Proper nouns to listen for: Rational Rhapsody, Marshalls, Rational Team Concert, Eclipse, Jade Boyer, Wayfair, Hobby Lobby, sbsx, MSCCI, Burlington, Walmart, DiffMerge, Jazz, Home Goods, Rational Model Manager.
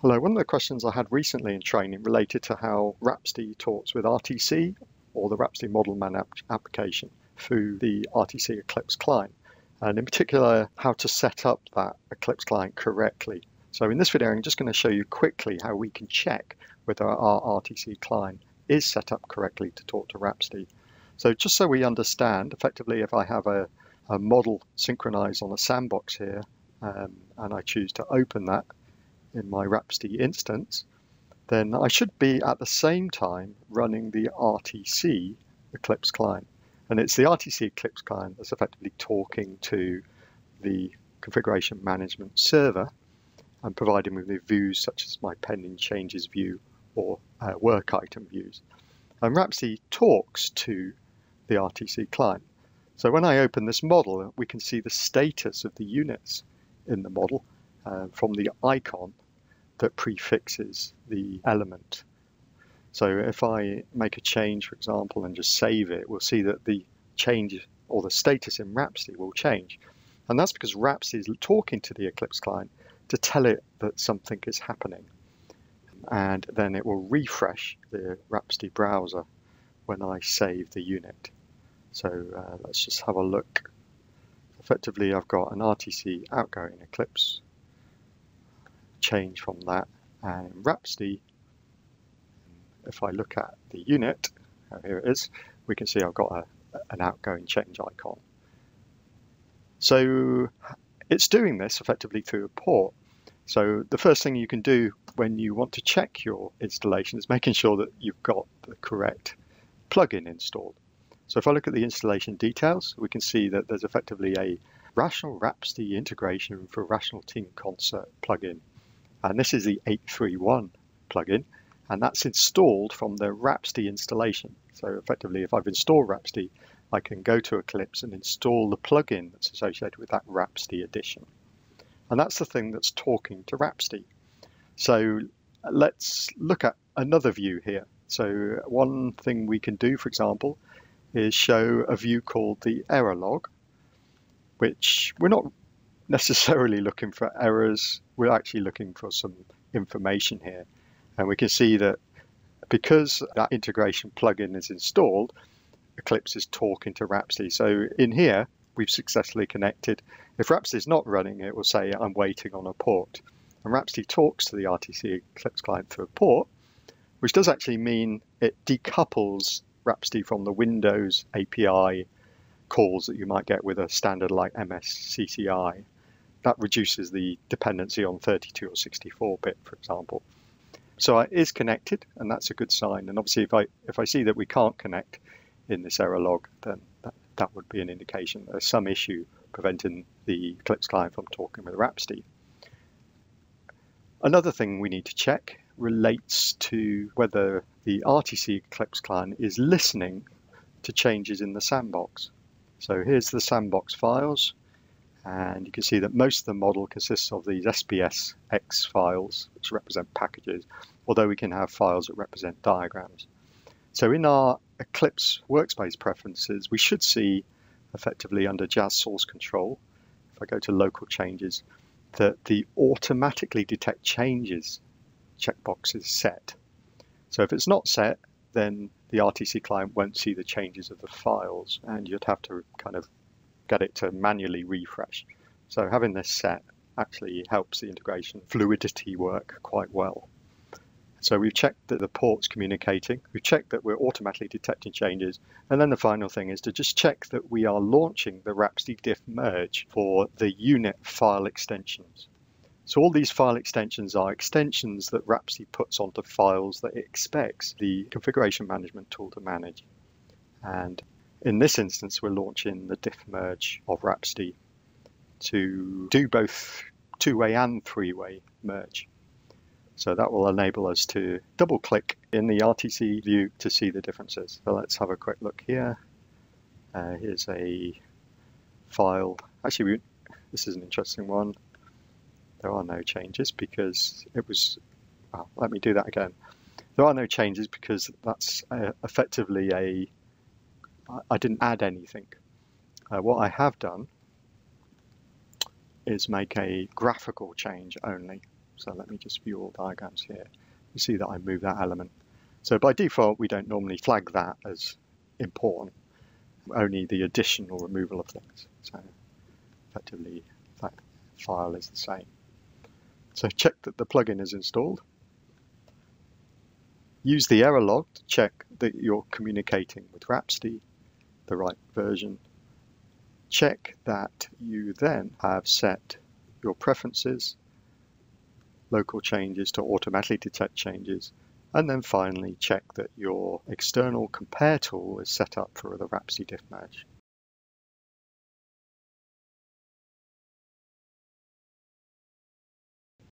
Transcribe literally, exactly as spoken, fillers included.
Hello, one of the questions I had recently in training related to how Rhapsody talks with R T C, or the Rhapsody Model Man ap application through the R T C Eclipse client, and in particular how to set up that Eclipse client correctly. So in this video I'm just going to show you quickly how we can check whether our R T C client is set up correctly to talk to Rhapsody. So just so we understand, effectively if I have a, a model synchronized on a sandbox here um, and I choose to open that in my Rhapsody instance, then I should be at the same time running the R T C Eclipse client. And it's the R T C Eclipse client that's effectively talking to the configuration management server and providing me with views such as my pending changes view or uh, work item views. And Rhapsody talks to the R T C client. So when I open this model, we can see the status of the units in the model Uh, from the icon that prefixes the element. So if I make a change, for example, and just save it, we'll see that the change or the status in Rhapsody will change. And that's because Rhapsody is talking to the Eclipse client to tell it that something is happening. And then it will refresh the Rhapsody browser when I save the unit. So uh, let's just have a look. Effectively, I've got an R T C outgoing Eclipse change from that, and Rhapsody, if I look at the unit, oh, here it is, we can see I've got a, an outgoing change icon. So it's doing this effectively through a port. So the first thing you can do when you want to check your installation is making sure that you've got the correct plugin installed. So if I look at the installation details, we can see that there's effectively a Rational Rhapsody integration for Rational Team Concert plugin. And this is the eight three one plugin, and that's installed from the Rhapsody installation. So effectively, if I've installed Rhapsody, I can go to Eclipse and install the plugin that's associated with that Rhapsody edition. And that's the thing that's talking to Rhapsody. So let's look at another view here. So one thing we can do, for example, is show a view called the error log, which we're not necessarily looking for errors, we're actually looking for some information here. And we can see that because that integration plugin is installed, Eclipse is talking to Rhapsody. So in here, we've successfully connected. If Rhapsody is not running, it will say, I'm waiting on a port. And Rhapsody talks to the R T C Eclipse client through a port, which does actually mean it decouples Rhapsody from the Windows A P I calls that you might get with a standard like M S C C I. That reduces the dependency on thirty-two or sixty-four bit, for example. So it is connected, and that's a good sign. And obviously, if I if I see that we can't connect in this error log, then that, that would be an indication that there's some issue preventing the Eclipse client from talking with Rhapsody. Another thing we need to check relates to whether the R T C Eclipse client is listening to changes in the sandbox. So here's the sandbox files, and you can see that most of the model consists of these S B S X files, which represent packages, although we can have files that represent diagrams. So in our Eclipse workspace preferences, we should see effectively under Jazz source control, if I go to local changes, that the automatically detect changes checkbox is set. So if it's not set, then the R T C client won't see the changes of the files, and you'd have to kind of get it to manually refresh. So having this set actually helps the integration fluidity work quite well. So we've checked that the port's communicating, we've checked that we're automatically detecting changes, and then the final thing is to just check that we are launching the Rhapsody diff merge for the unit file extensions. So all these file extensions are extensions that Rhapsody puts onto files that it expects the configuration management tool to manage. And in this instance, we're launching the diff merge of Rhapsody to do both two-way and three-way merge. So that will enable us to double-click in the R T C view to see the differences. So let's have a quick look here. Uh, here's a file. Actually, we, this is an interesting one. There are no changes because it was, well, let me do that again. There are no changes because that's uh, effectively a, I didn't add anything. Uh, what I have done is make a graphical change only. So let me just view all diagrams here. You see that I move that element. So by default, we don't normally flag that as important, only the addition or removal of things. So effectively, that file is the same. So check that the plugin is installed. Use the error log to check that you're communicating with Rhapsody, the right version. Check that you then have set your preferences, local changes to automatically detect changes, and then finally check that your external compare tool is set up for the Rhapsody diff merge.